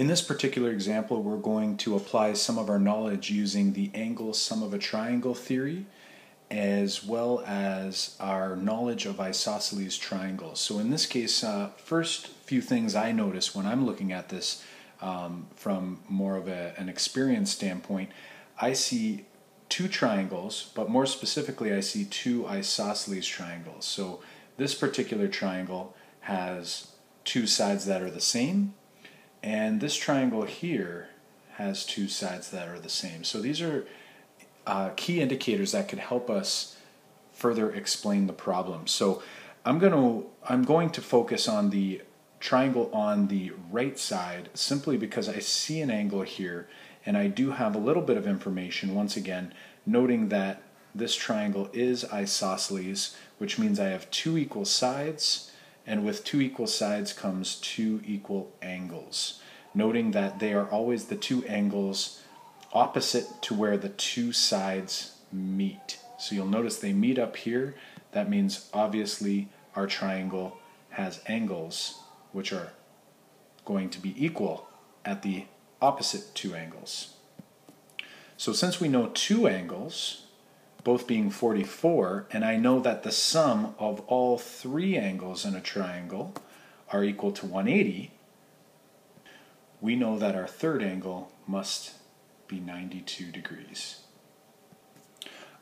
In this particular example, we're going to apply some of our knowledge using the angle sum of a triangle theory, as well as our knowledge of isosceles triangles. So in this case, first few things I notice when I'm looking at this from more of an experience standpoint, I see two triangles, but more specifically I see two isosceles triangles. So this particular triangle has two sides that are the same, and this triangle here has two sides that are the same. So these are key indicators that could help us further explain the problem. So I'm going to focus on the triangle on the right side simply because I see an angle here, and I do have a little bit of information, once again noting that this triangle is isosceles, which means I have two equal sides, and with two equal sides comes two equal angles, noting that they are always the two angles opposite to where the two sides meet. So you'll notice they meet up here. That means obviously our triangle has angles which are going to be equal at the opposite two angles. So since we know two angles, both being 44, and I know that the sum of all three angles in a triangle are equal to 180, we know that our third angle must be 92 degrees.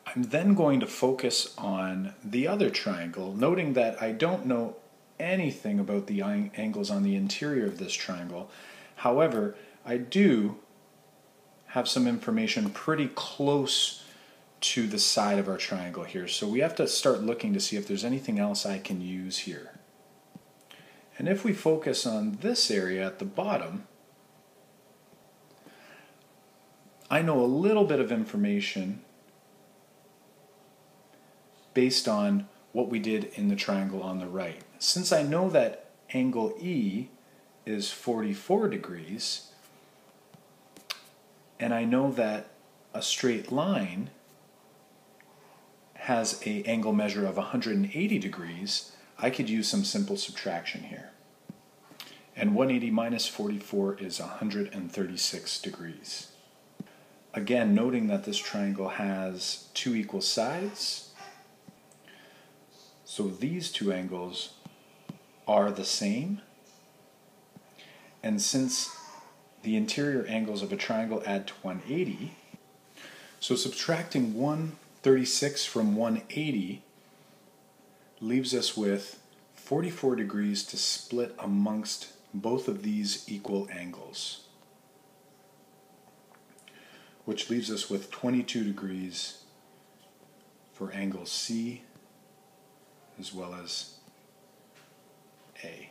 I'm then going to focus on the other triangle, noting that I don't know anything about the angles on the interior of this triangle. However, I do have some information pretty close to the side of our triangle here. So we have to start looking to see if there's anything else I can use here. And if we focus on this area at the bottom, I know a little bit of information based on what we did in the triangle on the right. Since I know that angle E is 44 degrees, and I know that a straight line has an angle measure of 180 degrees, I could use some simple subtraction here. And 180 minus 44 is 136 degrees. Again, noting that this triangle has two equal sides, so these two angles are the same. And since the interior angles of a triangle add to 180, so subtracting 136 from 180 leaves us with 44 degrees to split amongst both of these equal angles, which leaves us with 22 degrees for angle C as well as A.